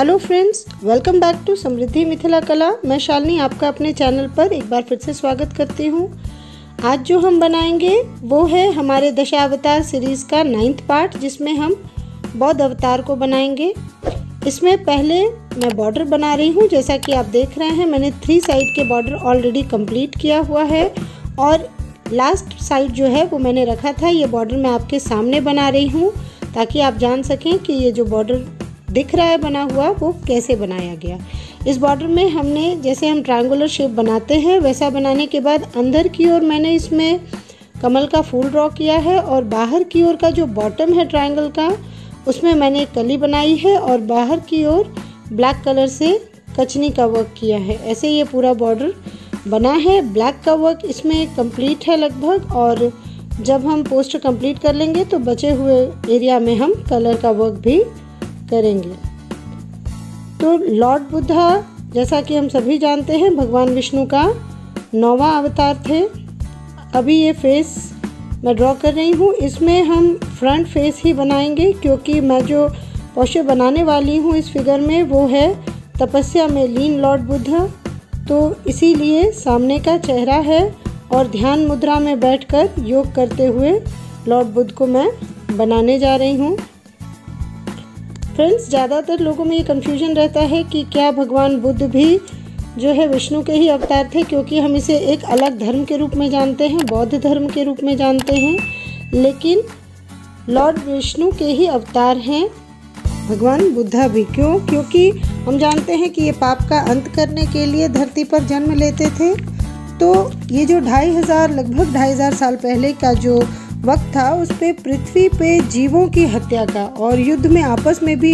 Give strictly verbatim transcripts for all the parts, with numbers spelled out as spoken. Hello friends, welcome back to Samriddhi Mithila Kala. मैं शालिनी आपका अपने चैनल पर एक बार फिर से स्वागत करती हूँ। आज जो हम बनाएंगे वो है हमारे दशावतार सीरीज़ का नाइन्थ पार्ट, जिसमें हम बौद्ध अवतार को बनाएंगे। इसमें पहले मैं बॉर्डर बना रही हूँ। जैसा कि आप देख रहे हैं, मैंने थ्री साइड के बॉर्डर ऑलरेडी कंप्लीट किया हुआ है और लास्ट साइड जो है वो मैंने रखा था। ये बॉर्डर मैं आपके सामने बना रही हूँ ताकि आप जान सकें कि ये जो बॉर्डर दिख रहा है बना हुआ वो कैसे बनाया गया। इस बॉर्डर में हमने, जैसे हम ट्रायंगुलर शेप बनाते हैं वैसा बनाने के बाद अंदर की ओर मैंने इसमें कमल का फूल ड्रॉ किया है और बाहर की ओर का जो बॉटम है ट्रायंगल का, उसमें मैंने एक कली बनाई है और बाहर की ओर ब्लैक कलर से कचनी का वर्क किया है। ऐसे ये पूरा बॉर्डर बना है। ब्लैक का वर्क इसमें कंप्लीट है लगभग, और जब हम पोस्टर कंप्लीट कर लेंगे तो बचे हुए एरिया में हम कलर का वर्क भी करेंगे। तो लॉर्ड बुद्धा, जैसा कि हम सभी जानते हैं, भगवान विष्णु का नौवां अवतार थे। अभी ये फेस मैं ड्रॉ कर रही हूँ, इसमें हम फ्रंट फेस ही बनाएंगे क्योंकि मैं जो पोस्टर बनाने वाली हूँ इस फिगर में वो है तपस्या में लीन लॉर्ड बुद्धा, तो इसीलिए सामने का चेहरा है और ध्यान मुद्रा में बैठकर योग करते हुए लॉर्ड बुद्ध को मैं बनाने जा रही हूँ। फ्रेंड्स, ज़्यादातर लोगों में ये कन्फ्यूजन रहता है कि क्या भगवान बुद्ध भी जो है विष्णु के ही अवतार थे, क्योंकि हम इसे एक अलग धर्म के रूप में जानते हैं, बौद्ध धर्म के रूप में जानते हैं, लेकिन लॉर्ड विष्णु के ही अवतार हैं भगवान बुद्धा भी। क्यों? क्योंकि हम जानते हैं कि ये पाप का अंत करने के लिए धरती पर जन्म लेते थे। तो ये जो ढाई हज़ार लगभग ढाई हज़ार साल पहले का जो वक्त था, उस पे पृथ्वी पे जीवों की हत्या का और युद्ध में आपस में भी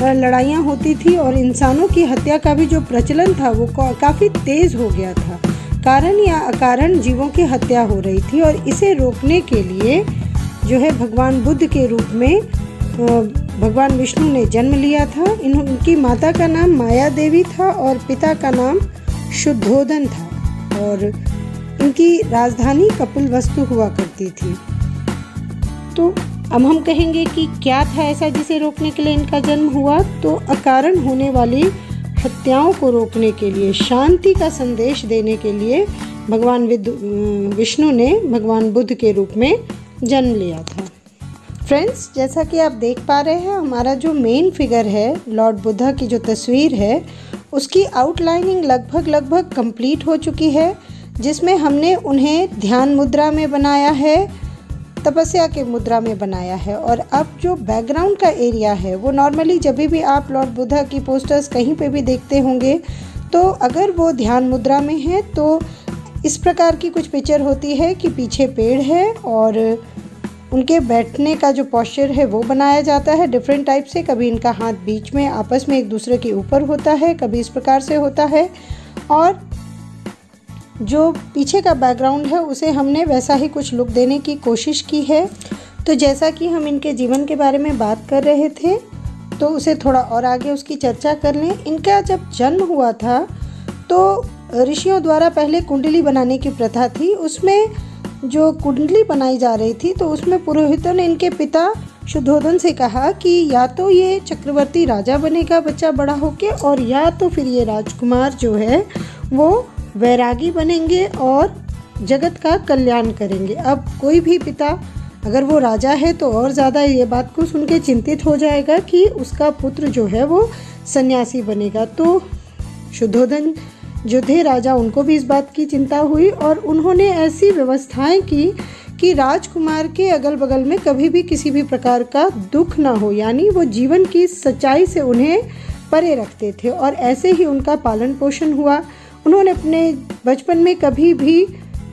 लड़ाइयाँ होती थी और इंसानों की हत्या का भी जो प्रचलन था वो काफ़ी तेज़ हो गया था। कारण या अकारण जीवों की हत्या हो रही थी और इसे रोकने के लिए जो है भगवान बुद्ध के रूप में भगवान विष्णु ने जन्म लिया था। इनकी माता का नाम माया देवी था और पिता का नाम शुद्धोधन था और इनकी राजधानी कपिलवस्तु हुआ करती थी। तो अब हम कहेंगे कि क्या था ऐसा जिसे रोकने के लिए इनका जन्म हुआ, तो अकारण होने वाली हत्याओं को रोकने के लिए, शांति का संदेश देने के लिए भगवान विष्णु ने भगवान बुद्ध के रूप में जन्म लिया था। फ्रेंड्स, जैसा कि आप देख पा रहे हैं, हमारा जो मेन फिगर है लॉर्ड बुद्धा की जो तस्वीर है उसकी आउटलाइनिंग लगभग लगभग कंप्लीट हो चुकी है, जिसमें हमने उन्हें ध्यान मुद्रा में बनाया है, तपस्या के मुद्रा में बनाया है। और अब जो बैकग्राउंड का एरिया है वो नॉर्मली जब भी आप लॉर्ड बुद्धा की पोस्टर्स कहीं पे भी देखते होंगे तो अगर वो ध्यान मुद्रा में है तो इस प्रकार की कुछ पिक्चर होती है कि पीछे पेड़ है और उनके बैठने का जो पोस्चर है वो बनाया जाता है डिफरेंट टाइप से। कभी इनका हाथ बीच में आपस में एक दूसरे के ऊपर होता है, कभी इस प्रकार से होता है, और जो पीछे का बैकग्राउंड है उसे हमने वैसा ही कुछ लुक देने की कोशिश की है। तो जैसा कि हम इनके जीवन के बारे में बात कर रहे थे तो उसे थोड़ा और आगे उसकी चर्चा कर लें। इनका जब जन्म हुआ था तो ऋषियों द्वारा पहले कुंडली बनाने की प्रथा थी, उसमें जो कुंडली बनाई जा रही थी तो उसमें पुरोहितों ने इनके पिता शुद्धोधन से कहा कि या तो ये चक्रवर्ती राजा बनेगा बच्चा बड़ा होके, और या तो फिर ये राजकुमार जो है वो वैरागी बनेंगे और जगत का कल्याण करेंगे। अब कोई भी पिता अगर वो राजा है तो और ज़्यादा ये बात को सुन के चिंतित हो जाएगा कि उसका पुत्र जो है वो सन्यासी बनेगा। तो शुद्धोधन जो थे राजा, उनको भी इस बात की चिंता हुई और उन्होंने ऐसी व्यवस्थाएं की कि राजकुमार के अगल बगल में कभी भी किसी भी प्रकार का दुख ना हो, यानी वो जीवन की सच्चाई से उन्हें परे रखते थे और ऐसे ही उनका पालन पोषण हुआ। उन्होंने अपने बचपन में कभी भी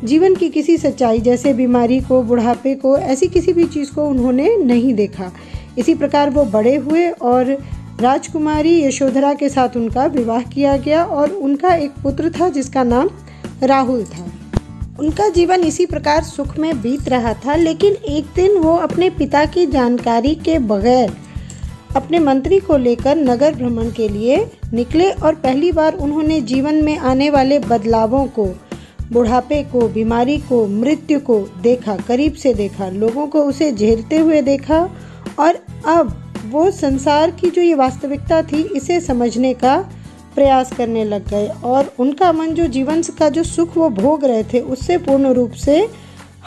जीवन की किसी सच्चाई, जैसे बीमारी को, बुढ़ापे को, ऐसी किसी भी चीज़ को उन्होंने नहीं देखा। इसी प्रकार वो बड़े हुए और राजकुमारी यशोधरा के साथ उनका विवाह किया गया और उनका एक पुत्र था जिसका नाम राहुल था। उनका जीवन इसी प्रकार सुख में बीत रहा था, लेकिन एक दिन वो अपने पिता की जानकारी के बगैर अपने मंत्री को लेकर नगर भ्रमण के लिए निकले और पहली बार उन्होंने जीवन में आने वाले बदलावों को, बुढ़ापे को, बीमारी को, मृत्यु को देखा, करीब से देखा, लोगों को उसे झेलते हुए देखा। और अब वो संसार की जो ये वास्तविकता थी इसे समझने का प्रयास करने लग गए और उनका मन जो जीवन का जो सुख वो भोग रहे थे उससे पूर्ण रूप से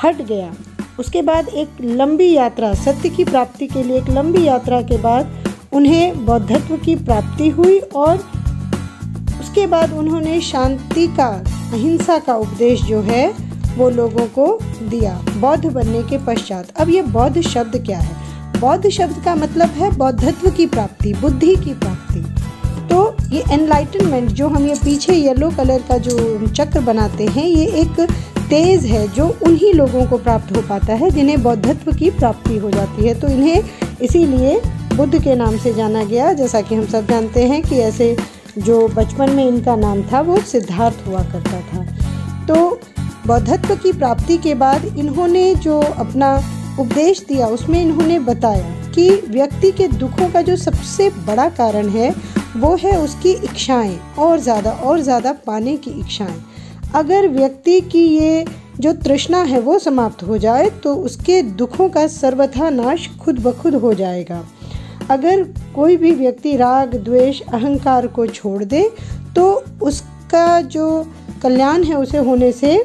हट गया। उसके बाद एक लंबी यात्रा, सत्य की प्राप्ति के लिए एक लंबी यात्रा के बाद उन्हें बौद्धत्व की प्राप्ति हुई और उसके बाद उन्होंने शांति का, अहिंसा का उपदेश जो है वो लोगों को दिया बौद्ध बनने के पश्चात। अब ये बौद्ध शब्द क्या है? बौद्ध शब्द का मतलब है बौद्धत्व की प्राप्ति, बुद्धि की प्राप्ति। तो ये एनलाइटनमेंट जो हम ये पीछे येलो कलर का जो चक्र बनाते हैं ये एक तेज है जो उन्हीं लोगों को प्राप्त हो पाता है जिन्हें बौद्धत्व की प्राप्ति हो जाती है। तो इन्हें इसीलिए बुद्ध के नाम से जाना गया। जैसा कि हम सब जानते हैं कि ऐसे जो बचपन में इनका नाम था वो सिद्धार्थ हुआ करता था। तो बौद्धत्व की प्राप्ति के बाद इन्होंने जो अपना उपदेश दिया उसमें इन्होंने बताया कि व्यक्ति के दुखों का जो सबसे बड़ा कारण है वो है उसकी इच्छाएं, और ज़्यादा और ज़्यादा पाने की इच्छाएं। अगर व्यक्ति की ये जो तृष्णा है वो समाप्त हो जाए तो उसके दुखों का सर्वथा नाश खुद ब खुद हो जाएगा। अगर कोई भी व्यक्ति राग, द्वेष, अहंकार को छोड़ दे तो उसका जो कल्याण है उसे होने से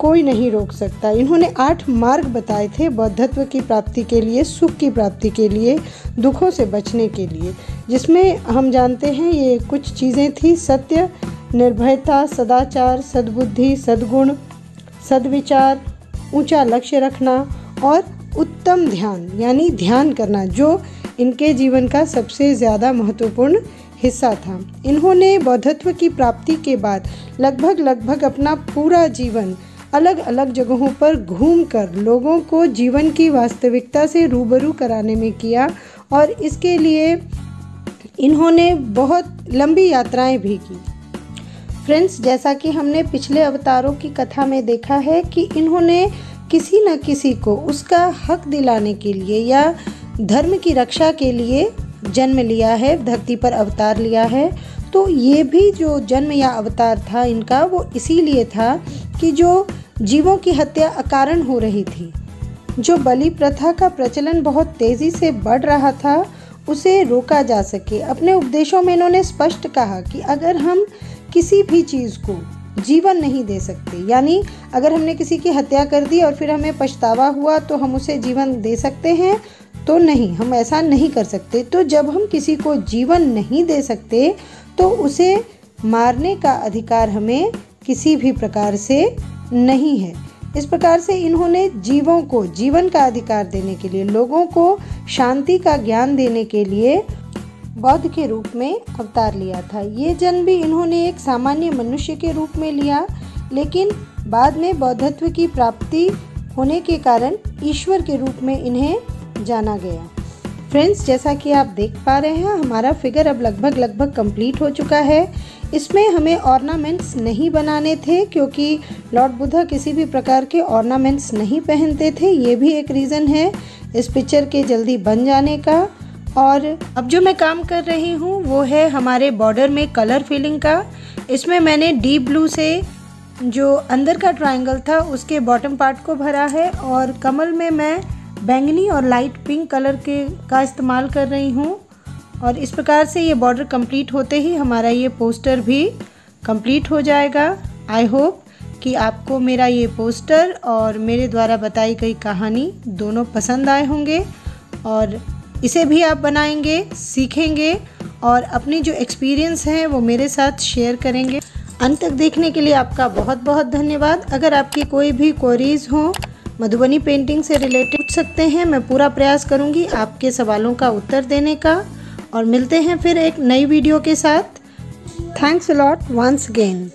कोई नहीं रोक सकता। इन्होंने आठ मार्ग बताए थे बौद्धत्व की प्राप्ति के लिए, सुख की प्राप्ति के लिए, दुखों से बचने के लिए, जिसमें हम जानते हैं ये कुछ चीज़ें थी: सत्य, निर्भयता, सदाचार, सद्बुद्धि, सद्गुण, सद्विचार, ऊंचा लक्ष्य रखना और उत्तम ध्यान, यानी ध्यान करना, जो इनके जीवन का सबसे ज़्यादा महत्वपूर्ण हिस्सा था। इन्होंने बौद्धत्व की प्राप्ति के बाद लगभग लगभग अपना पूरा जीवन अलग अलग जगहों पर घूमकर लोगों को जीवन की वास्तविकता से रूबरू कराने में किया और इसके लिए इन्होंने बहुत लंबी यात्राएं भी की। फ्रेंड्स, जैसा कि हमने पिछले अवतारों की कथा में देखा है कि इन्होंने किसी न किसी को उसका हक दिलाने के लिए या धर्म की रक्षा के लिए जन्म लिया है, धरती पर अवतार लिया है। तो ये भी जो जन्म या अवतार था इनका वो इसीलिए था कि जो जीवों की हत्या अकारण हो रही थी, जो बलि प्रथा का प्रचलन बहुत तेज़ी से बढ़ रहा था उसे रोका जा सके। अपने उपदेशों में इन्होंने स्पष्ट कहा कि अगर हम किसी भी चीज़ को जीवन नहीं दे सकते, यानी अगर हमने किसी की हत्या कर दी और फिर हमें पछतावा हुआ तो हम उसे जीवन दे सकते हैं? तो नहीं, हम ऐसा नहीं कर सकते। तो जब हम किसी को जीवन नहीं दे सकते तो उसे मारने का अधिकार हमें किसी भी प्रकार से नहीं है। इस प्रकार से इन्होंने जीवों को जीवन का अधिकार देने के लिए, लोगों को शांति का ज्ञान देने के लिए बौद्ध के रूप में अवतार लिया था। ये जन्म भी इन्होंने एक सामान्य मनुष्य के रूप में लिया, लेकिन बाद में बौद्धत्व की प्राप्ति होने के कारण ईश्वर के रूप में इन्हें जाना गया। फ्रेंड्स, जैसा कि आप देख पा रहे हैं हमारा फिगर अब लगभग लगभग कंप्लीट हो चुका है। इसमें हमें ऑर्नामेंट्स नहीं बनाने थे क्योंकि लॉर्ड बुद्धा किसी भी प्रकार के ऑर्नामेंट्स नहीं पहनते थे। ये भी एक रीज़न है इस पिक्चर के जल्दी बन जाने का। और अब जो मैं काम कर रही हूँ वो है हमारे बॉर्डर में कलर फिलिंग का। इसमें मैंने डीप ब्लू से जो अंदर का ट्राइंगल था उसके बॉटम पार्ट को भरा है और कमल में मैं बैंगनी और लाइट पिंक कलर के का इस्तेमाल कर रही हूँ। और इस प्रकार से ये बॉर्डर कंप्लीट होते ही हमारा ये पोस्टर भी कंप्लीट हो जाएगा। आई होप कि आपको मेरा ये पोस्टर और मेरे द्वारा बताई गई कहानी दोनों पसंद आए होंगे और इसे भी आप बनाएंगे, सीखेंगे और अपनी जो एक्सपीरियंस है वो मेरे साथ शेयर करेंगे। अंत तक देखने के लिए आपका बहुत बहुत धन्यवाद। अगर आपकी कोई भी क्वेरीज हो मधुबनी पेंटिंग से रिलेटेड पूछ सकते हैं, मैं पूरा प्रयास करूंगी आपके सवालों का उत्तर देने का। और मिलते हैं फिर एक नई वीडियो के साथ। Thanks a lot once again.